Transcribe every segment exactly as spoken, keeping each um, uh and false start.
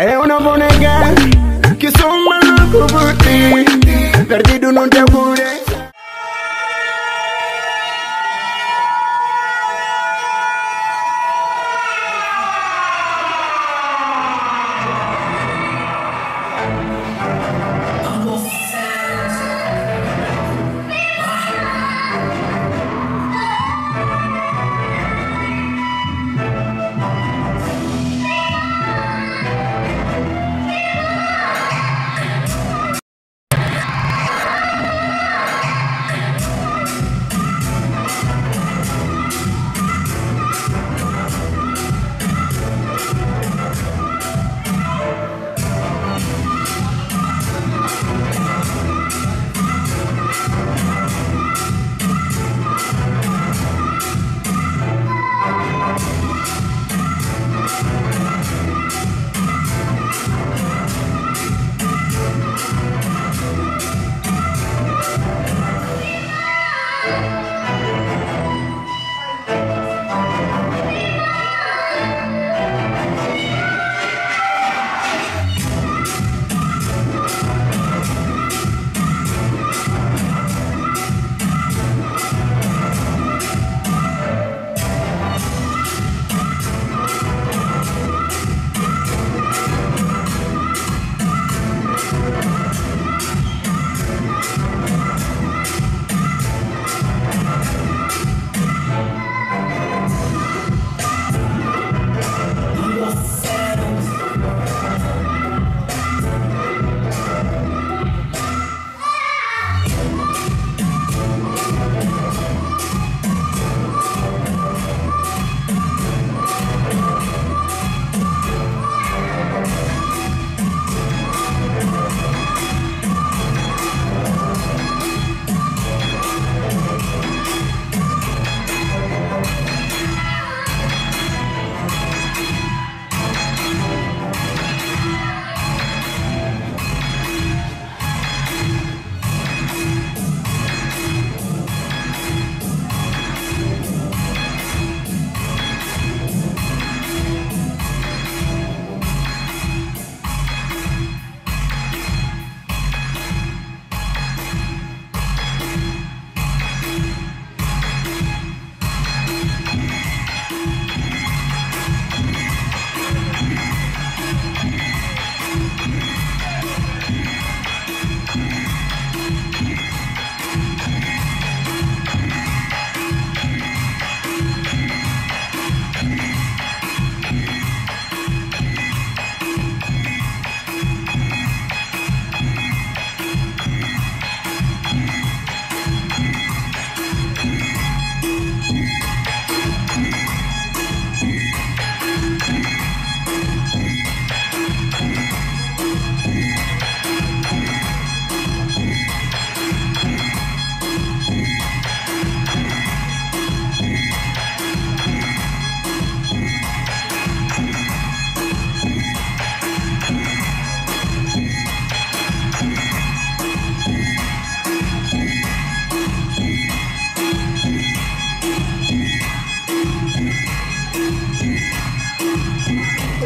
Eu não vou negar que sou um maluco por ti, perdido no teu coração.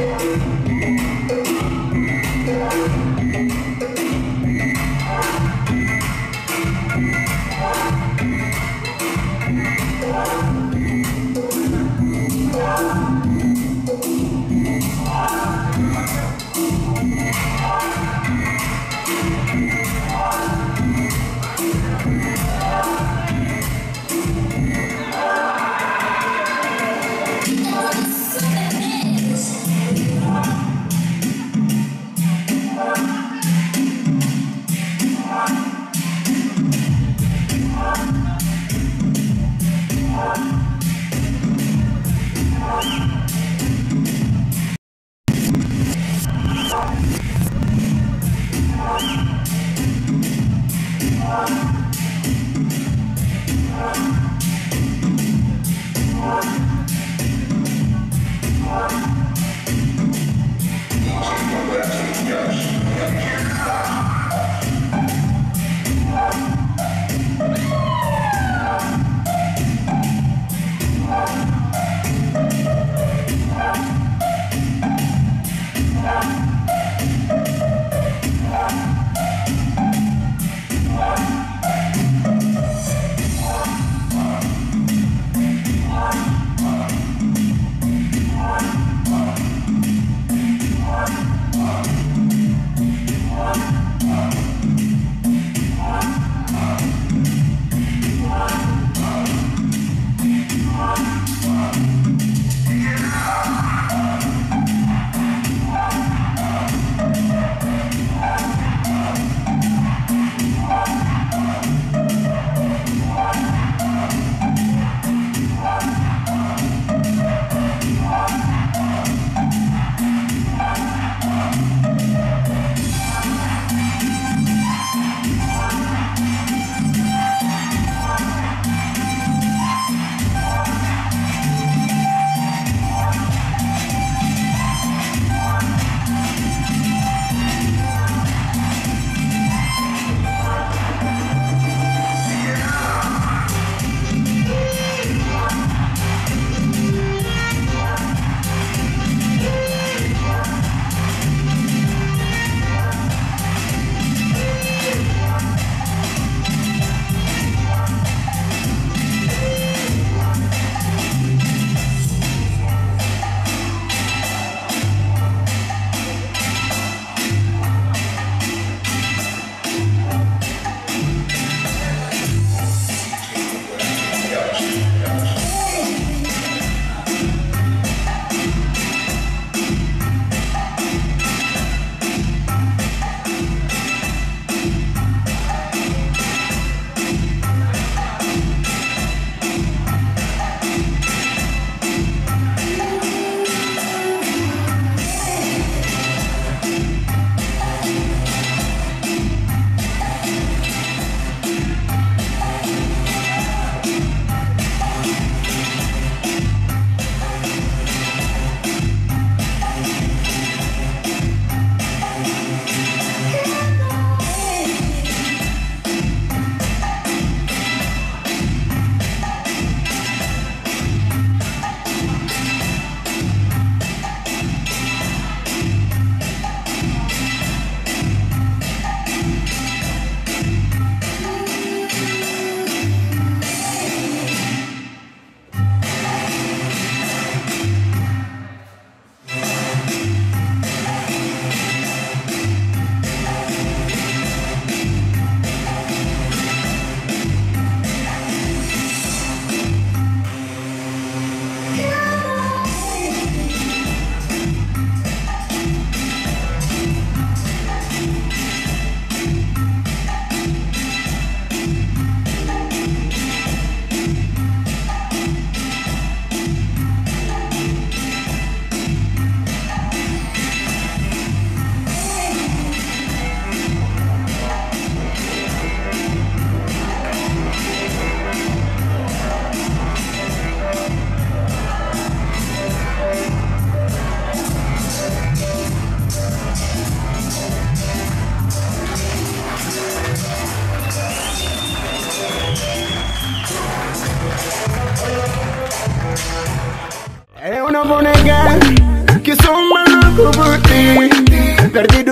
Bye.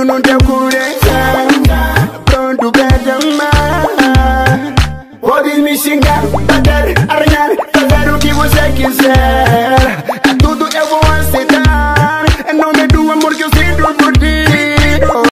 não te curei. Pronto, perdão, mas pode me xingar, bater, arranhar, fazer o que você quiser.